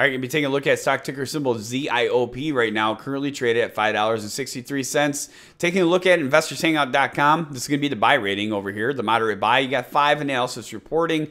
All right, gonna be taking a look at stock ticker symbol ZIOP right now, currently traded at $5.63. Taking a look at InvestorsHangout.com, this is gonna be the buy rating over here, the moderate buy. You got 5 analysis reporting.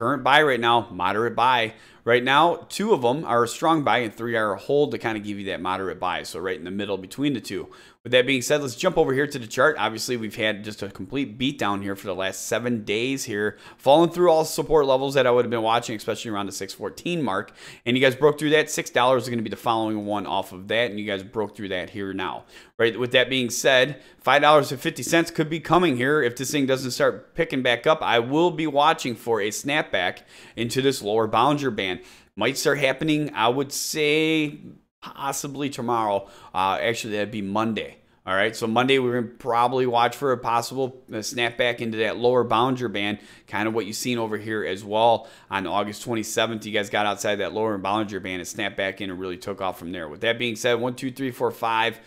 Current buy right now, moderate buy. Right now, 2 of them are a strong buy and 3 are a hold to kind of give you that moderate buy. So right in the middle between the two. With that being said, let's jump over here to the chart. Obviously, we've had just a complete beatdown here for the last 7 days here, falling through all support levels that I would have been watching, especially around the 614 mark. And you guys broke through that. $6 is going to be the following one off of that. And you guys broke through that here now. Right. With that being said, $5.50 could be coming here. If this thing doesn't start picking back up, I will be watching for a snapback into this lower Bollinger Band. Might start happening, I would say, possibly tomorrow. Actually, that'd be Monday. All right, so Monday we're going to probably watch for a possible snapback into that lower Bollinger Band, kind of what you've seen over here as well. On August 27th, you guys got outside that lower Bollinger Band and snapped back in and really took off from there. With that being said, 1, 2, 3, 4, 5,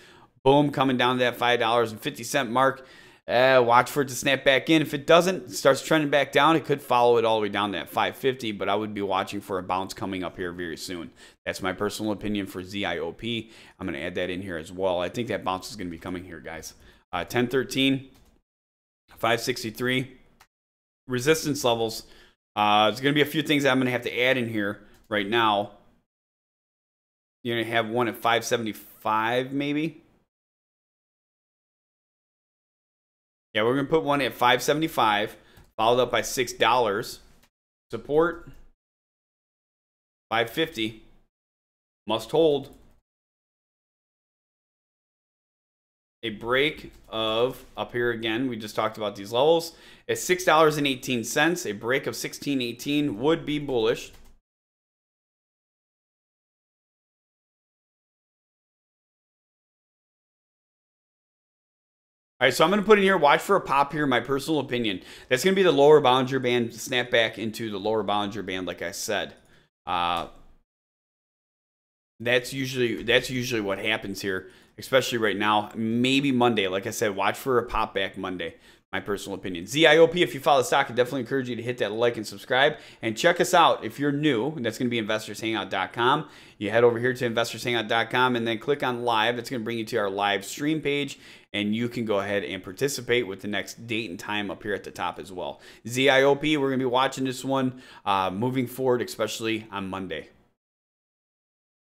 boom, coming down to that $5.50 mark. Watch for it to snap back in. If it doesn't, it starts trending back down, it could follow it all the way down to that $5.50, but I would be watching for a bounce coming up here very soon. That's my personal opinion for ZIOP. I'm going to add that in here as well. I think that bounce is going to be coming here, guys. 1013, 563, resistance levels. There's going to be a few things that I'm going to have to add in here right now. You're going to have one at 575 maybe. Yeah, we're going to put one at $5.75, followed up by $6. Support, $5.50. Must hold. A break of, up here again, we just talked about these levels. At $6.18, a break of $16.18 would be bullish. All right, so I'm going to put in here, watch for a pop here, my personal opinion. That's going to be the lower Bollinger Band, snap back into the lower Bollinger Band, like I said. That's usually what happens here, especially right now. Maybe Monday, like I said, watch for a pop back Monday, my personal opinion. ZIOP, if you follow the stock, I definitely encourage you to hit that like and subscribe. And check us out if you're new, and that's going to be InvestorsHangout.com. You head over here to InvestorsHangout.com and then click on live. That's going to bring you to our live stream page. And you can go ahead and participate with the next date and time up here at the top as well. ZIOP, we're going to be watching this one moving forward, especially on Monday.